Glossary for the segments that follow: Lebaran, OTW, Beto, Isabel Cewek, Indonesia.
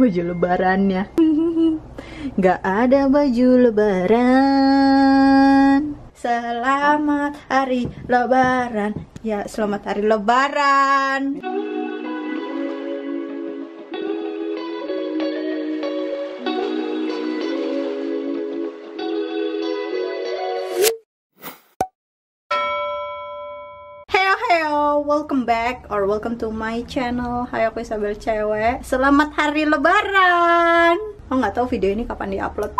baju lebarannya. Gak ada baju lebaran. Selamat hari lebaran. Ya, selamat hari lebaran. Welcome back or welcome to my channel. Hai, aku Isabel Cewek. Selamat hari lebaran. Oh, nggak tahu video ini kapan diupload.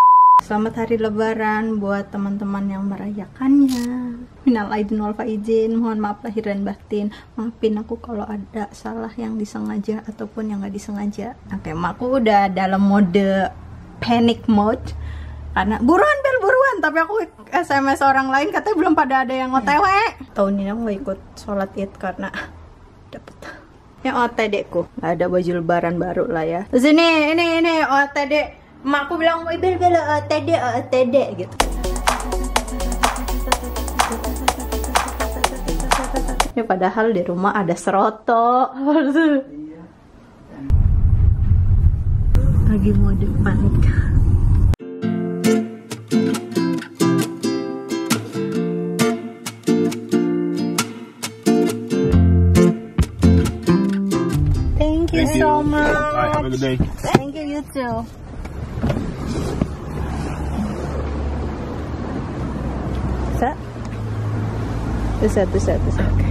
Selamat hari lebaran buat teman-teman yang merayakannya. Minal aidin wal faizin, mohon maaf lahir dan batin. Maafin aku kalau ada salah yang disengaja ataupun yang nggak disengaja. Oke, aku udah dalam mode panic mode. Karena buruan, tapi aku SMS orang lain katanya belum pada ada yang OTW. Tahun ini aku gak ikut sholat id karena dapet yang OTD-ku. Gak ada baju lebaran baru lah ya. Terus ini OTD. Emakku bilang, Ibel OTD gitu. Ya padahal di rumah ada seroto. Lagi mau depan so much. Right, have a good day. Thank you, you too. Set. This set. Okay.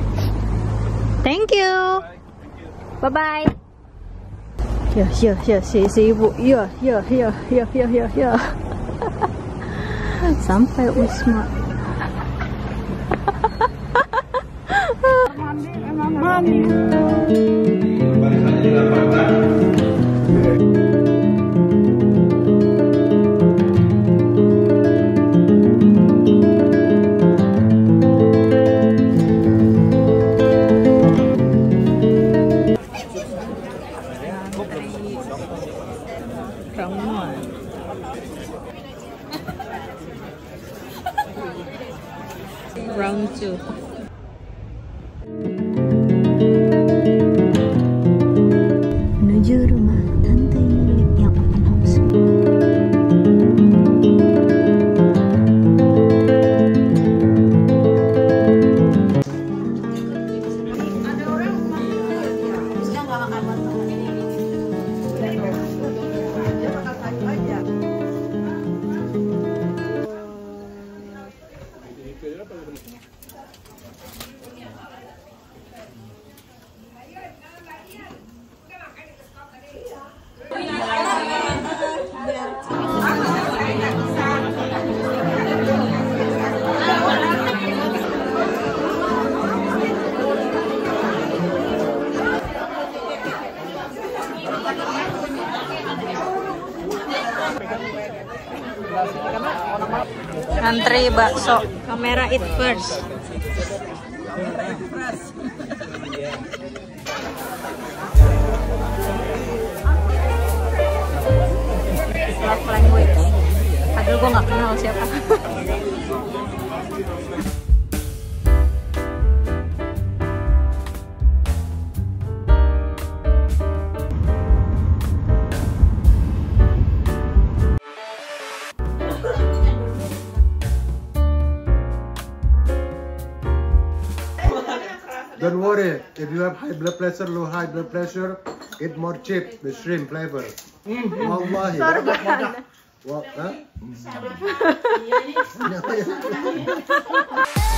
Thank you. Bye. Yo, si ibu. Yo. Sampai Usma. Mami. Round 2. Menuju rumah tante yang open house. Ada orang yang nggak makan bakso. Antri bakso, kamera it first. Love language. Padahal gue nggak kenal siapa. Don't worry, if you have high blood pressure, low high blood pressure, eat more chip with shrimp flavor. Wallahi. Sorban. What? Huh?